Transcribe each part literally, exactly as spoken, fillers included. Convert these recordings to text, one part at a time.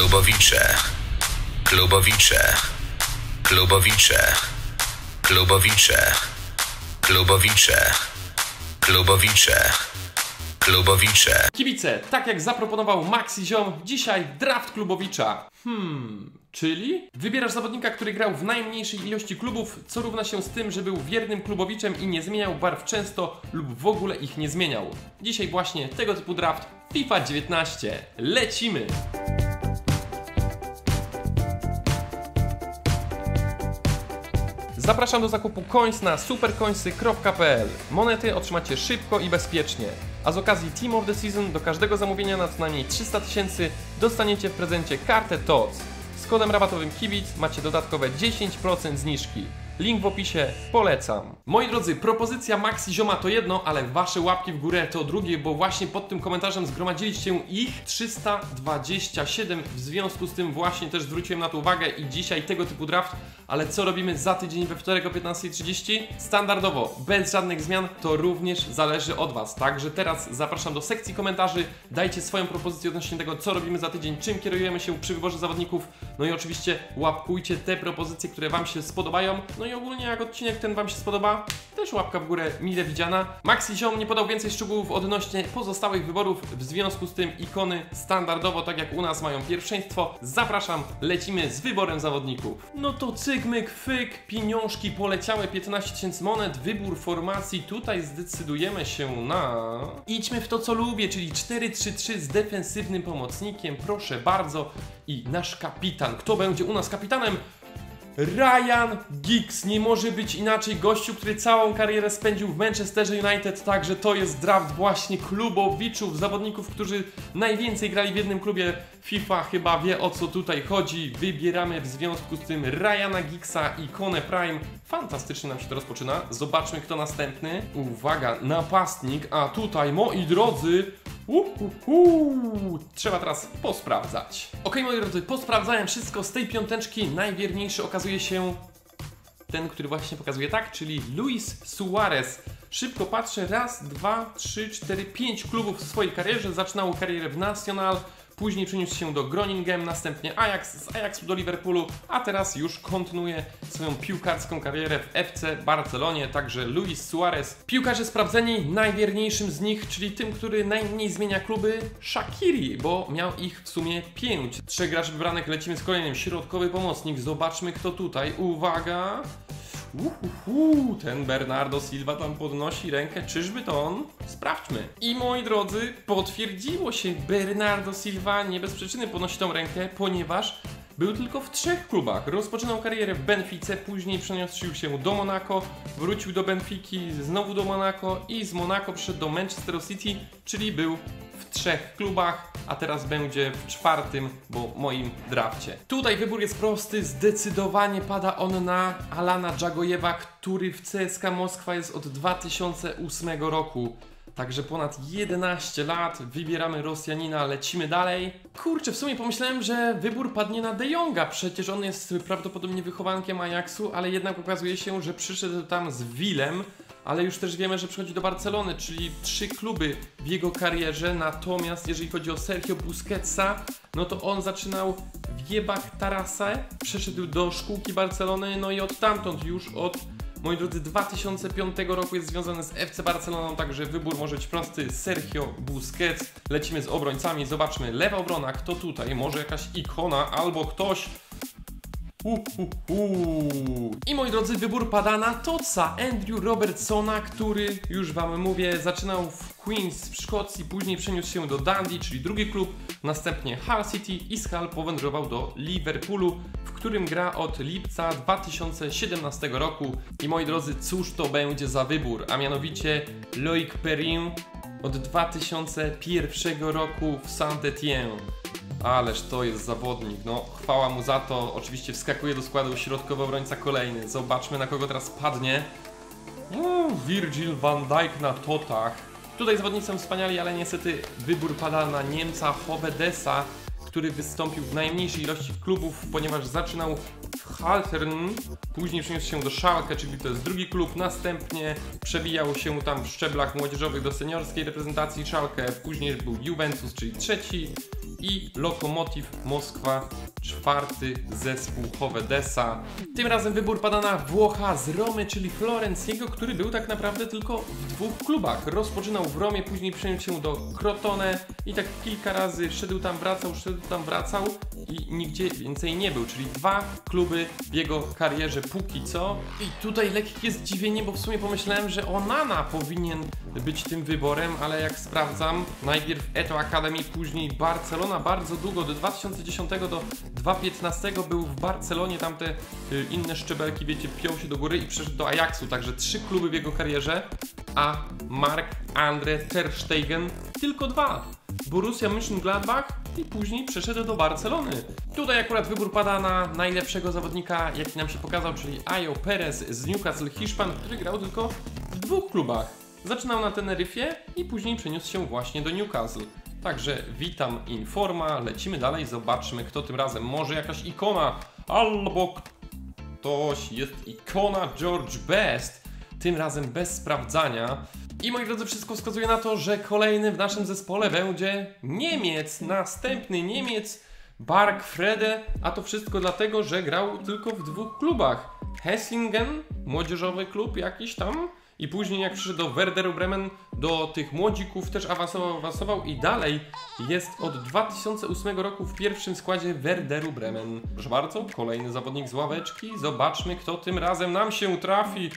Klubowicze, klubowicze, klubowicze, klubowicze, klubowicze, klubowicze, klubowicze. Kibice, tak jak zaproponował Maxi Ziom, dzisiaj draft klubowicza. Hmm... Czyli wybierasz zawodnika, który grał w najmniejszej ilości klubów, co równa się z tym, że był wiernym klubowiczem i nie zmieniał barw często lub w ogóle ich nie zmieniał. Dzisiaj właśnie tego typu draft FIFA dziewiętnaście. Lecimy! Zapraszam do zakupu coins na supercoinsy kropka p l. Monety otrzymacie szybko i bezpiecznie. A z okazji Team of the Season do każdego zamówienia na co najmniej trzysta tysięcy dostaniecie w prezencie kartę T O T S. Z kodem rabatowym KIBIC macie dodatkowe dziesięć procent zniżki. Link w opisie, polecam. Moi drodzy, propozycja Maxi Zioma to jedno, ale wasze łapki w górę to drugie, bo właśnie pod tym komentarzem zgromadziliście ich trzysta dwadzieścia siedem. W związku z tym właśnie też zwróciłem na to uwagę i dzisiaj tego typu draft. Ale co robimy za tydzień we wtorek o piętnastej trzydzieści? Standardowo, bez żadnych zmian, to również zależy od was. Także teraz zapraszam do sekcji komentarzy, dajcie swoją propozycję odnośnie tego, co robimy za tydzień, czym kierujemy się przy wyborze zawodników. No i oczywiście łapkujcie te propozycje, które wam się spodobają. No i ogólnie jak odcinek ten wam się spodoba, też łapka w górę mile widziana. Maxi Ziom nie podał więcej szczegółów odnośnie pozostałych wyborów, w związku z tym ikony standardowo, tak jak u nas, mają pierwszeństwo. Zapraszam, lecimy z wyborem zawodników. No to cyk, myk, fyk, pieniążki poleciały, piętnaście tysięcy monet, wybór formacji, tutaj zdecydujemy się na... Idźmy w to, co lubię, czyli cztery trzy trzy z defensywnym pomocnikiem, proszę bardzo. I nasz kapitan, kto będzie u nas kapitanem? Ryan Giggs, nie może być inaczej, gościu, który całą karierę spędził w Manchesterze United, także to jest draft właśnie klubowiczów, zawodników, którzy najwięcej grali w jednym klubie. FIFA chyba wie, o co tutaj chodzi. Wybieramy w związku z tym Ryana Giggsa, ikonę Prime. Fantastycznie nam się to rozpoczyna. Zobaczmy, kto następny. Uwaga, napastnik, a tutaj, moi drodzy, uhuhu, trzeba teraz posprawdzać. Ok, moi drodzy, posprawdzałem wszystko z tej piąteczki. Najwierniejszy okazuje się ten, który właśnie pokazuje tak, czyli Luis Suárez. Szybko patrzę, raz, dwa, trzy, cztery, pięć klubów w swojej karierze. Zaczynał karierę w Nacional, później przeniósł się do Groningen, następnie Ajax, z Ajaxu do Liverpoolu, a teraz już kontynuuje swoją piłkarską karierę w F C Barcelonie, także Luis Suarez. Piłkarze sprawdzeni, najwierniejszym z nich, czyli tym, który najmniej zmienia kluby, Shaqiri, bo miał ich w sumie pięć. Trzech graczy wybranych, lecimy z kolejnym, środkowy pomocnik, zobaczmy kto tutaj, uwaga... Uhuhu, ten Bernardo Silva tam podnosi rękę, czyżby to on? Sprawdźmy. I moi drodzy, potwierdziło się, Bernardo Silva nie bez przyczyny podnosi tą rękę, ponieważ był tylko w trzech klubach. Rozpoczynał karierę w Benfice, później przeniósł się do Monaco, wrócił do Benfiki, znowu do Monaco i z Monaco przyszedł do Manchester City, czyli był w trzech klubach, a teraz będzie w czwartym, bo moim drafcie. Tutaj wybór jest prosty, zdecydowanie pada on na Alana Dżagojewa, który w C S K A Moskwa jest od dwa tysiące ósmego roku. Także ponad jedenaście lat, wybieramy Rosjanina, lecimy dalej. Kurczę, w sumie pomyślałem, że wybór padnie na De Jonga, przecież on jest prawdopodobnie wychowankiem Ajaxu, ale jednak okazuje się, że przyszedł tam z Willem, ale już też wiemy, że przychodzi do Barcelony, czyli trzy kluby w jego karierze. Natomiast jeżeli chodzi o Sergio Busquetsa, no to on zaczynał w Jebaktarase, przeszedł do szkółki Barcelony, no i od tamtąd już od... Moi drodzy, dwa tysiące piątego roku jest związany z F C Barceloną, także wybór może być prosty. Sergio Busquets. Lecimy z obrońcami, zobaczmy. Lewa obrona, kto tutaj? Może jakaś ikona albo ktoś... Uhuhu. I moi drodzy, wybór pada na Totsa, Andrew Robertsona, który, już wam mówię, zaczynał w Queens w Szkocji, później przeniósł się do Dundee, czyli drugi klub, następnie Hull City i z Hull powędrował do Liverpoolu, w którym gra od lipca dwa tysiące siedemnastego roku. I moi drodzy, cóż to będzie za wybór, a mianowicie Loic Perrin od dwa tysiące pierwszego roku w Saint-Étienne. Ależ to jest zawodnik, no chwała mu za to. Oczywiście wskakuje do składu środkowy obrońca kolejny. Zobaczmy, na kogo teraz padnie. Uuu, Virgil van Dijk na totach. Tutaj zawodnicy są wspaniali, ale niestety wybór pada na Niemca Hobedesa, który wystąpił w najmniejszej ilości klubów, ponieważ zaczynał w Haltern, później przeniósł się do Schalke, czyli to jest drugi klub, następnie przebijał się tam w szczeblach młodzieżowych do seniorskiej reprezentacji Schalke, później był Juventus, czyli trzeci, i Lokomotiv Moskwa, czwarty zespół Hobedesa. Tym razem wybór pada na Włocha z Romy, czyli Florenciego, który był tak naprawdę tylko w dwóch klubach. Rozpoczynał w Romie, później przeniósł się do Crotone i tak kilka razy szedł tam, wracał, szedł tam, wracał i nigdzie więcej nie był, czyli dwa kluby w jego karierze póki co. I tutaj lekkie zdziwienie, bo w sumie pomyślałem, że Onana powinien być tym wyborem, ale jak sprawdzam, najpierw Eto Academy, później Barcelona, bardzo długo, do dwa tysiące dziesiątego do dwa tysiące piętnastego był w Barcelonie, tamte inne szczebelki, wiecie, piął się do góry i przeszedł do Ajaxu, także trzy kluby w jego karierze, a Marc-André ter Stegen tylko dwa. Borussia Mönchengladbach i później przeszedł do Barcelony. Tutaj akurat wybór pada na najlepszego zawodnika, jaki nam się pokazał, czyli Ayo Perez z Newcastle, Hiszpan, który grał tylko w dwóch klubach. Zaczynał na Teneryfie i później przeniósł się właśnie do Newcastle. Także witam Informa, lecimy dalej, zobaczmy kto tym razem, może jakaś ikona, albo ktoś jest ikona George Best, tym razem bez sprawdzania. I moi drodzy, wszystko wskazuje na to, że kolejny w naszym zespole będzie Niemiec, następny Niemiec, Barkfrede, a to wszystko dlatego, że grał tylko w dwóch klubach. Hessingen, młodzieżowy klub jakiś tam, i później jak przyszedł do Werderu Bremen, do tych młodzików też awansował, awansował i dalej jest od dwa tysiące ósmego roku w pierwszym składzie Werderu Bremen. Proszę bardzo, kolejny zawodnik z ławeczki, zobaczmy kto tym razem nam się trafi.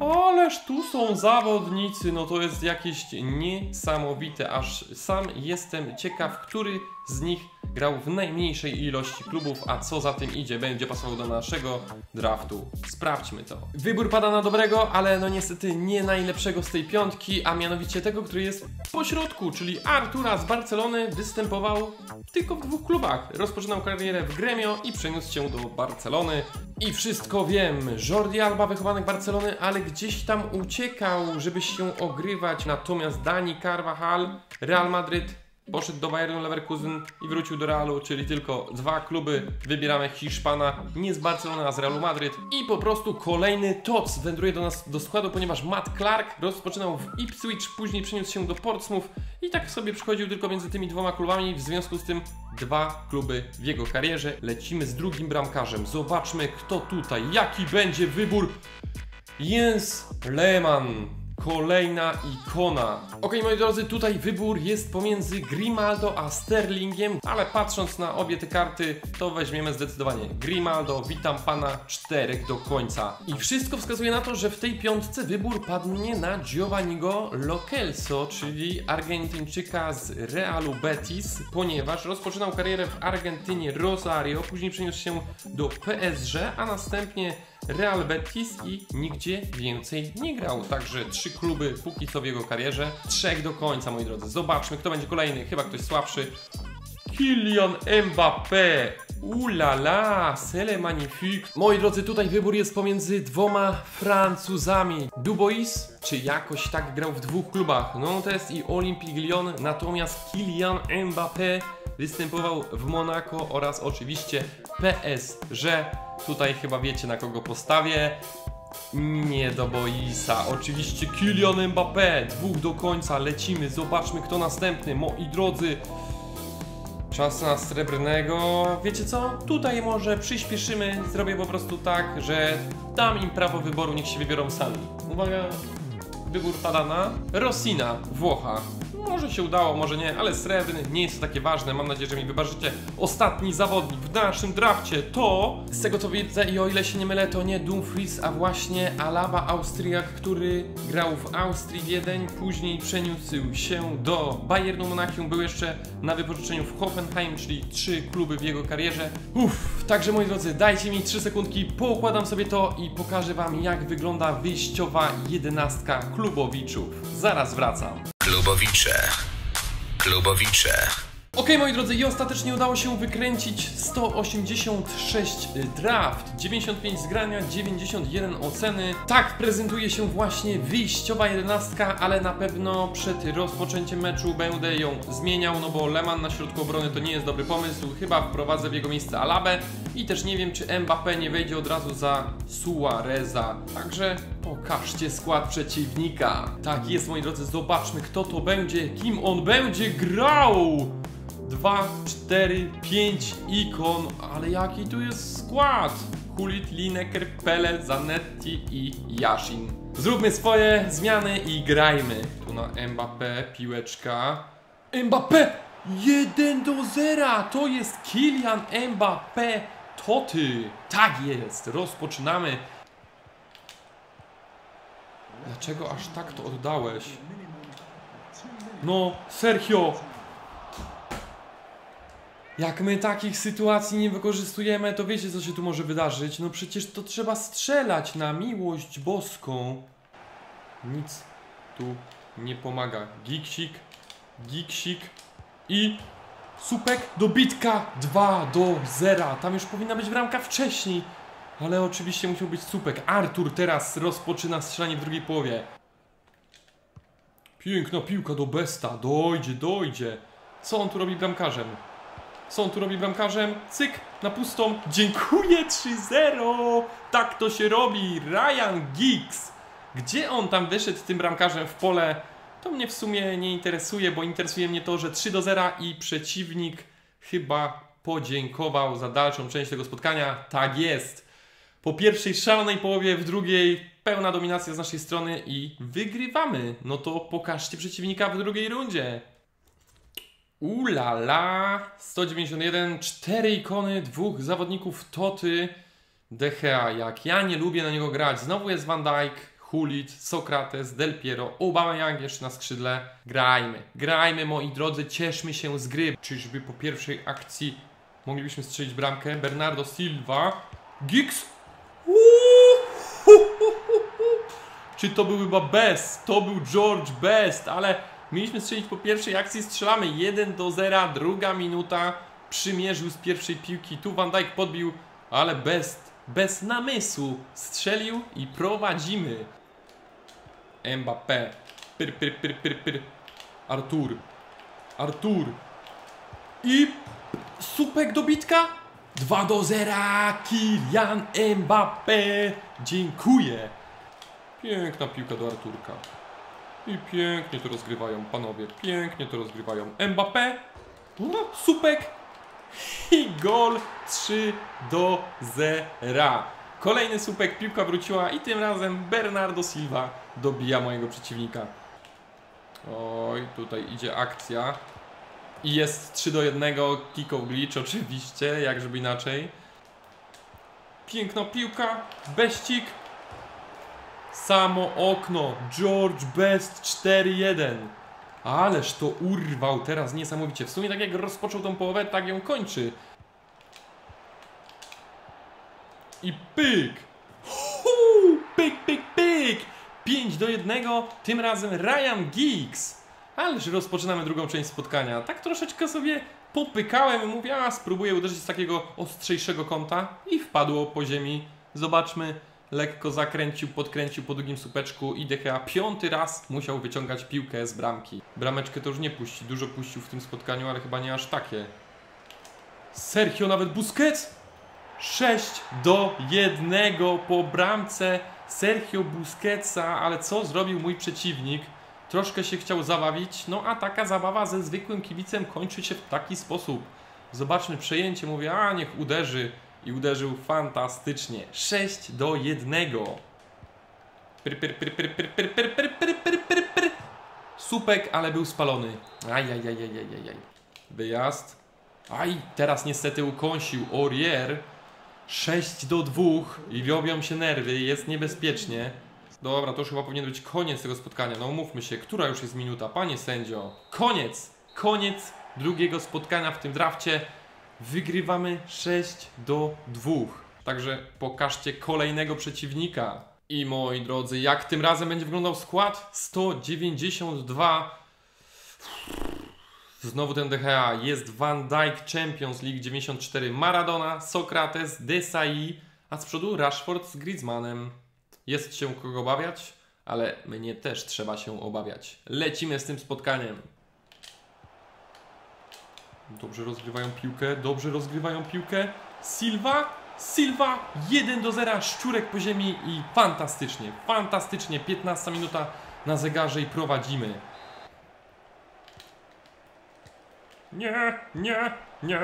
Ależ tu są zawodnicy, no to jest jakieś niesamowite, aż sam jestem ciekaw, który z nich grał w najmniejszej ilości klubów, a co za tym idzie, będzie pasował do naszego draftu. Sprawdźmy to. Wybór pada na dobrego, ale no niestety nie najlepszego z tej piątki, a mianowicie tego, który jest po środku, czyli Artura z Barcelony, występował tylko w dwóch klubach. Rozpoczynał karierę w Gremio i przeniósł się do Barcelony. I wszystko wiem, Jordi Alba, wychowanek Barcelony, ale gdzieś tam uciekał, żeby się ogrywać. Natomiast Dani Carvajal, Real Madryt, poszedł do Bayernu Leverkusen i wrócił do Realu, czyli tylko dwa kluby. Wybieramy Hiszpana, nie z Barcelony, a z Realu Madryt. I po prostu kolejny T O T S wędruje do nas do składu, ponieważ Matt Clark rozpoczynał w Ipswich, później przeniósł się do Portsmouth i tak sobie przychodził tylko między tymi dwoma klubami, w związku z tym dwa kluby w jego karierze. Lecimy z drugim bramkarzem, zobaczmy kto tutaj, jaki będzie wybór. Jens Lehmann. Kolejna ikona. Ok, moi drodzy, tutaj wybór jest pomiędzy Grimaldo a Sterlingiem, ale patrząc na obie te karty, to weźmiemy zdecydowanie Grimaldo. Witam pana, czterech do końca. I wszystko wskazuje na to, że w tej piątce wybór padnie na Giovanniego Lo Celso, czyli Argentyńczyka z Realu Betis, ponieważ rozpoczynał karierę w Argentynie Rosario, później przeniósł się do P S G, a następnie Real Betis i nigdzie więcej nie grał. Także trzy kluby póki co w jego karierze. Trzech do końca, moi drodzy. Zobaczmy, kto będzie kolejny. Chyba ktoś słabszy. Kylian Mbappé. Ulala, c'est le magnifique. Moi drodzy, tutaj wybór jest pomiędzy dwoma Francuzami. Dubois, czy jakoś tak grał w dwóch klubach, Nantes i Olympique Lyon, natomiast Kylian Mbappé występował w Monaco oraz oczywiście P S G. Tutaj chyba wiecie na kogo postawię. Nie do Boisa. Oczywiście Kylian Mbappé. Dwóch do końca. Lecimy. Zobaczmy kto następny. Moi drodzy. Czas na srebrnego. Wiecie co? Tutaj może przyspieszymy. Zrobię po prostu tak, że dam im prawo wyboru. Niech się wybiorą sami. Uwaga. Wybór pada na Rossina, Włocha. Może się udało, może nie, ale srebrny nie jest to takie ważne. Mam nadzieję, że mi wybaczycie. Ostatni zawodnik w naszym drafcie to... Z tego co widzę i o ile się nie mylę, to nie Dumfries, a właśnie Alaba, Austriak, który grał w Austrii Wiedeń. Później przeniósł się do Bayernu Monachium. Był jeszcze na wypożyczeniu w Hoffenheim, czyli trzy kluby w jego karierze. Uff, także moi drodzy, dajcie mi trzy sekundki, poukładam sobie to i pokażę wam jak wygląda wyjściowa jedenastka klubowiczów. Zaraz wracam. Klubowicze, klubowicze. Ok, moi drodzy, i ostatecznie udało się wykręcić sto osiemdziesiąt sześć draft, dziewięćdziesiąt pięć zgrania, dziewięćdziesiąt jeden oceny. Tak prezentuje się właśnie wyjściowa jedenastka, ale na pewno przed rozpoczęciem meczu będę ją zmieniał, no bo Lehmann na środku obrony to nie jest dobry pomysł. Chyba wprowadzę w jego miejsce Alabę i też nie wiem, czy Mbappé nie wejdzie od razu za Suareza. Także pokażcie skład przeciwnika. Tak jest, moi drodzy, zobaczmy kto to będzie, kim on będzie grał. dwa, cztery, pięć ikon, ale jaki tu jest skład? Hulit, Lineker, Pele, Zanetti i Yashin. Zróbmy swoje zmiany i grajmy. Tu na Mbappé, piłeczka. Mbappé! jeden do zera! To jest Kylian Mbappé. To ty! Tak jest! Rozpoczynamy. Dlaczego aż tak to oddałeś? No, Sergio! Jak my takich sytuacji nie wykorzystujemy, to wiecie, co się tu może wydarzyć. No przecież to trzeba strzelać na miłość boską. Nic tu nie pomaga. Gigsik, Gigsik i Supek do bitka. dwa do zera. Tam już powinna być bramka wcześniej. Ale oczywiście musiał być Supek. Artur teraz rozpoczyna strzelanie w drugiej połowie. Piękna piłka do Besta. Dojdzie, dojdzie. Co on tu robi bramkarzem? Co on tu robi bramkarzem? Cyk, na pustą. Dziękuję, trzy zero. Tak to się robi. Ryan Giggs. Gdzie on tam wyszedł tym bramkarzem w pole? To mnie w sumie nie interesuje, bo interesuje mnie to, że trzy do zera i przeciwnik chyba podziękował za dalszą część tego spotkania. Tak jest. Po pierwszej szalonej połowie, w drugiej pełna dominacja z naszej strony i wygrywamy. No to pokażcie przeciwnika w drugiej rundzie. Ulala, sto dziewięćdziesiąt jeden, cztery ikony, dwóch zawodników Toty, De Gea, jak ja nie lubię na niego grać. Znowu jest Van Dijk, Hulit, Sokrates, Del Piero, Aubameyang jeszcze na skrzydle. Grajmy, grajmy moi drodzy, cieszmy się z gry. Czyżby po pierwszej akcji moglibyśmy strzelić bramkę? Bernardo Silva, Giggs. Czy to był chyba Best? To był George Best, ale... mieliśmy strzelić po pierwszej akcji, strzelamy jeden do zera, druga minuta, przymierzył z pierwszej piłki, tu Van Dijk podbił, ale bez, bez namysłu strzelił i prowadzimy. Mbappé, pyr, pyr, pyr, pyr, pyr. Artur, Artur i Supek do bitka, dwa do zera, Kylian Mbappé, dziękuję. Piękna piłka do Arturka. I pięknie to rozgrywają panowie, pięknie to rozgrywają. Mbappé, no, Supek i gol, trzy do zera. Kolejny Supek, piłka wróciła i tym razem Bernardo Silva dobija mojego przeciwnika. Oj, tutaj idzie akcja i jest trzy do jednego, kick off glitch oczywiście, jak żeby inaczej. Piękna piłka, Beścik. Samo okno, George Best, cztery jeden. Ależ to urwał teraz niesamowicie. W sumie tak jak rozpoczął tą połowę, tak ją kończy. I pyk. Huu, pyk, pyk, pyk. pięć do jednego, tym razem Ryan Giggs. Ależ rozpoczynamy drugą część spotkania. Tak troszeczkę sobie popykałem, mówię, a spróbuję uderzyć z takiego ostrzejszego kąta. I wpadło po ziemi. Zobaczmy. Lekko zakręcił, podkręcił po drugim supeczku i De Gea piąty raz musiał wyciągać piłkę z bramki. Brameczkę to już nie puści, dużo puścił w tym spotkaniu, ale chyba nie aż takie. Sergio, nawet Busquets! sześć do jednego po bramce Sergio Busquetsa, ale co zrobił mój przeciwnik? Troszkę się chciał zabawić, no a taka zabawa ze zwykłym kibicem kończy się w taki sposób. Zobaczmy przejęcie, mówię, a niech uderzy. I uderzył fantastycznie. sześć do jednego. Pyr, pyr, pyr, pyr, pyr, pyr, pyr, pyr, pyr, pyr, pyr, pyr. Supek, ale był spalony. Ajajajajajajaj. Wyjazd. Aj, teraz niestety ukąsił Aurier. sześć do dwóch. I robią się nerwy. Jest niebezpiecznie. Dobra, to już chyba powinien być koniec tego spotkania. No umówmy się, która już jest minuta? Panie sędzio. Koniec. Koniec drugiego spotkania w tym drafcie. Wygrywamy sześć do dwóch. Także pokażcie kolejnego przeciwnika. I moi drodzy, jak tym razem będzie wyglądał skład? sto dziewięćdziesiąt dwa. Znowu ten De Gea. Jest Van Dijk, Champions League dziewięćdziesiąt cztery. Maradona, Sokrates, Desai. A z przodu Rashford z Griezmannem. Jest się kogo obawiać, ale mnie też trzeba się obawiać. Lecimy z tym spotkaniem. Dobrze rozgrywają piłkę, dobrze rozgrywają piłkę. Silva, Silva, jeden do zera, szczurek po ziemi i fantastycznie, fantastycznie. piętnasta minuta na zegarze i prowadzimy. Nie, nie, nie.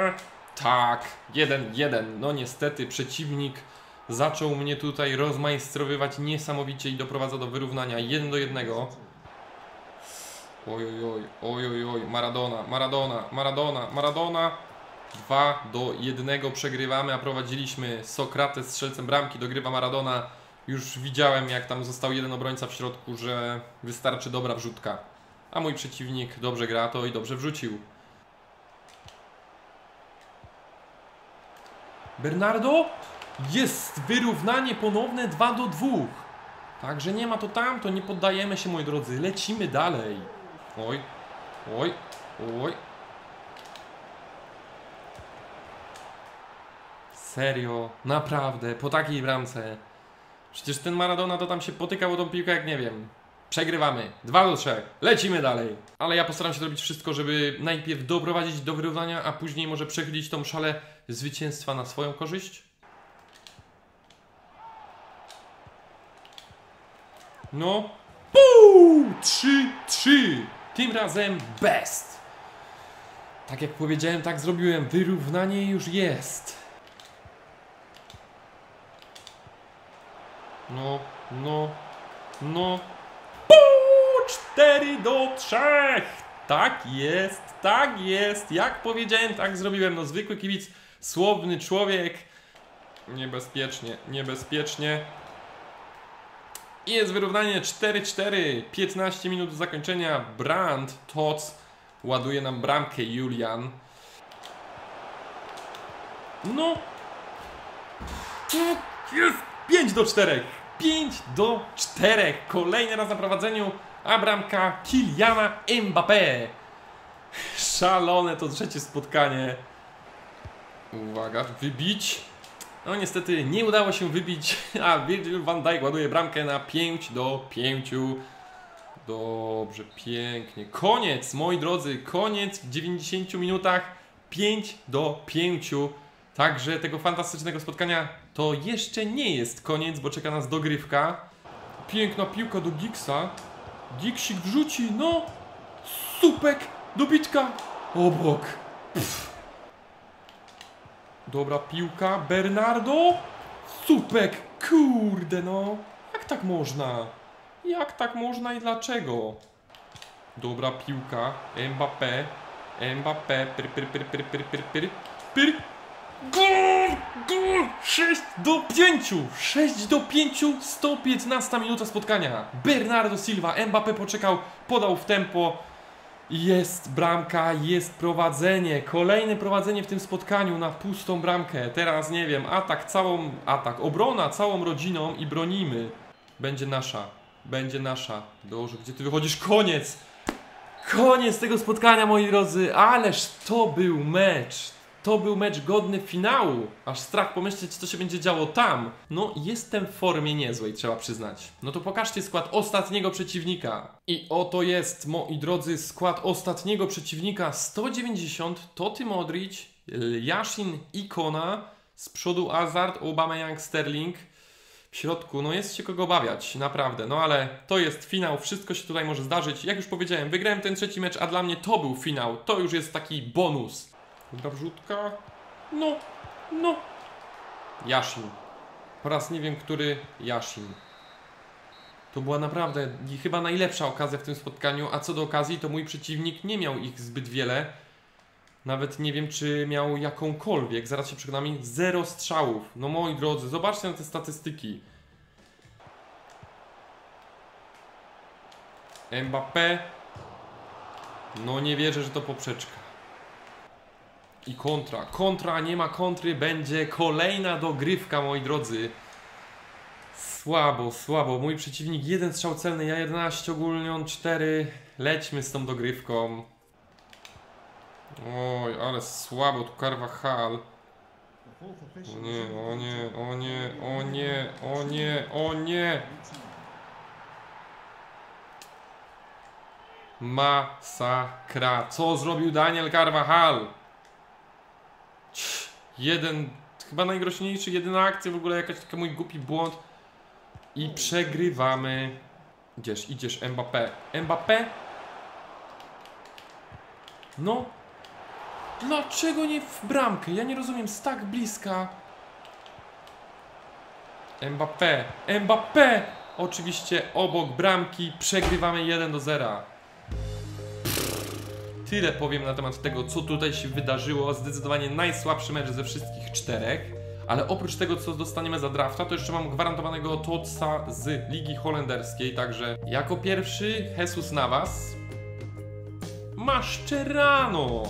Tak, jeden, jeden. No niestety przeciwnik zaczął mnie tutaj rozmajstrowywać niesamowicie i doprowadza do wyrównania jeden do jednego. Oj, oj, oj, oj, oj, Maradona, Maradona, Maradona, Maradona. dwa do jednego przegrywamy, a prowadziliśmy. Sokrates strzelcem bramki, dogrywa Maradona. Już widziałem, jak tam został jeden obrońca w środku, że wystarczy dobra wrzutka. A mój przeciwnik dobrze gra to i dobrze wrzucił. Bernardo! Jest wyrównanie ponowne dwa do dwóch. Także nie ma to tamto, nie poddajemy się, moi drodzy. Lecimy dalej. Oj, oj, oj. Serio, naprawdę, po takiej bramce. Przecież ten Maradona to tam się potykał o tą piłkę jak nie wiem. Przegrywamy, dwa do trzech, lecimy dalej. Ale ja postaram się robić wszystko, żeby najpierw doprowadzić do wyrównania, a później może przechylić tą szalę zwycięstwa na swoją korzyść. No, pół, trzy trzy. Tym razem Best. Tak jak powiedziałem, tak zrobiłem. Wyrównanie już jest. No, no, no. Pół, cztery do trzech. Tak jest, tak jest. Jak powiedziałem, tak zrobiłem. No, zwykły kibic, słowny człowiek. Niebezpiecznie, niebezpiecznie. I jest wyrównanie cztery cztery, piętnaście minut do zakończenia. Brand T O T S ładuje nam bramkę. Julian. No. Jest pięć do czterech. pięć do czterech. Kolejny raz na prowadzeniu. A bramka Kyliana Mbappé. Szalone to trzecie spotkanie. Uwaga, wybić. No niestety nie udało się wybić, a Virgil van Dijk ładuje bramkę na pięć do pięciu. Dobrze, pięknie. Koniec, moi drodzy, koniec w dziewięćdziesięciu minutach. pięć do pięciu. Także tego fantastycznego spotkania to jeszcze nie jest koniec, bo czeka nas dogrywka. Piękna piłka do Giggsa. Giggsik wrzuci, no! Supek, dobitka, obok. Pff. Dobra piłka, Bernardo, supek, kurde no, jak tak można, jak tak można i dlaczego? Dobra piłka, Mbappé, Mbappé, pyr, pyr, pyr, pyr, pyr, pyr, pyr, pyr, gol, gol, sześć do pięciu, sześć do pięciu, sto piętnasta minuta spotkania, Bernardo Silva, Mbappé poczekał, podał w tempo. Jest bramka, jest prowadzenie, kolejne prowadzenie w tym spotkaniu na pustą bramkę. Teraz nie wiem, atak całą, atak, obrona całą rodziną i bronimy. Będzie nasza, będzie nasza. Boże, gdzie ty wychodzisz? Koniec! Koniec tego spotkania, moi drodzy, ależ to był mecz. To był mecz godny finału. Aż strach pomyśleć, co się będzie działo tam. No, jestem w formie niezłej, trzeba przyznać. No to pokażcie skład ostatniego przeciwnika. I oto jest, moi drodzy, skład ostatniego przeciwnika. sto dziewięćdziesiąt, Toty Modric, Yashin Ikona, z przodu Hazard, Aubameyang, Sterling. W środku, no jest się kogo bawiać, naprawdę. No ale to jest finał, wszystko się tutaj może zdarzyć. Jak już powiedziałem, wygrałem ten trzeci mecz, a dla mnie to był finał. To już jest taki bonus. Dobra wrzutka. No, no. Yashin. Po raz nie wiem, który Yashin. To była naprawdę chyba najlepsza okazja w tym spotkaniu. A co do okazji, to mój przeciwnik nie miał ich zbyt wiele. Nawet nie wiem, czy miał jakąkolwiek. Zaraz się przekonamy. Zero strzałów. No moi drodzy, zobaczcie na te statystyki. Mbappé. No nie wierzę, że to poprzeczka. I kontra, kontra, nie ma kontry, będzie kolejna dogrywka, moi drodzy. Słabo, słabo, mój przeciwnik jeden strzał celny, ja jedenaście, ogólnie on cztery. Lećmy z tą dogrywką. Oj, ale słabo, tu Carvajal. O nie, o nie, o nie, o nie, o nie, o nie. Masakra, co zrobił Daniel Carvajal? Jeden, chyba najgroźniejszy, jedyna akcja w ogóle, jakaś taki mój głupi błąd. I przegrywamy. Idziesz, idziesz, Mbappé, Mbappé. No, Dlaczego nie w bramkę? Ja nie rozumiem, z tak bliska. Mbappé, Mbappé! Oczywiście obok bramki, przegrywamy jeden do zera. Tyle powiem na temat tego, co tutaj się wydarzyło. Zdecydowanie najsłabszy mecz ze wszystkich czterech. Ale oprócz tego, co dostaniemy za drafta, to jeszcze mam gwarantowanego Totsa z Ligi Holenderskiej. Także jako pierwszy Jesus Navas. Mascherano!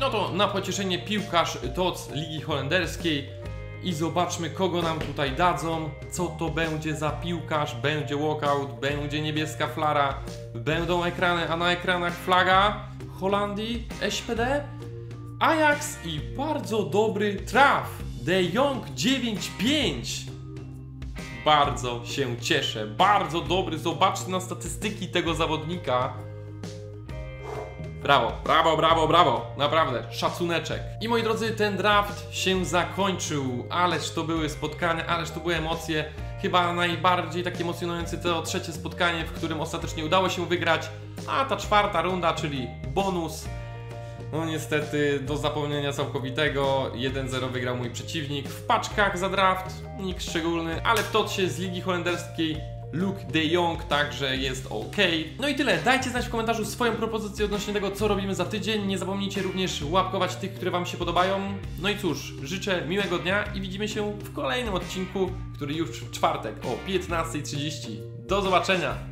No to na pocieszenie piłkarz T O T S Ligi Holenderskiej. I zobaczmy, kogo nam tutaj dadzą. Co to będzie za piłkarz? Będzie walkout, będzie niebieska flara, będą ekrany, a na ekranach flaga Holandii, S P D, Ajax i bardzo dobry traf. De Jong dziewięć pięć. Bardzo się cieszę. Bardzo dobry. Zobaczcie na statystyki tego zawodnika. Brawo, brawo, brawo, brawo. Naprawdę, szacuneczek. I moi drodzy, ten draft się zakończył. Ależ to były spotkania, ależ to były emocje. Chyba najbardziej takie emocjonujące to trzecie spotkanie, w którym ostatecznie udało się wygrać. A ta czwarta runda, czyli bonus. No niestety do zapomnienia całkowitego, jeden zero wygrał mój przeciwnik. W paczkach za draft, nikt szczególny, ale w totsie z Ligi Holenderskiej Luke de Jong, także jest ok. No i tyle, dajcie znać w komentarzu swoją propozycję odnośnie tego, co robimy za tydzień. Nie zapomnijcie również łapkować tych, które wam się podobają. No i cóż, życzę miłego dnia i widzimy się w kolejnym odcinku, który już w czwartek o piętnastej trzydzieści. Do zobaczenia!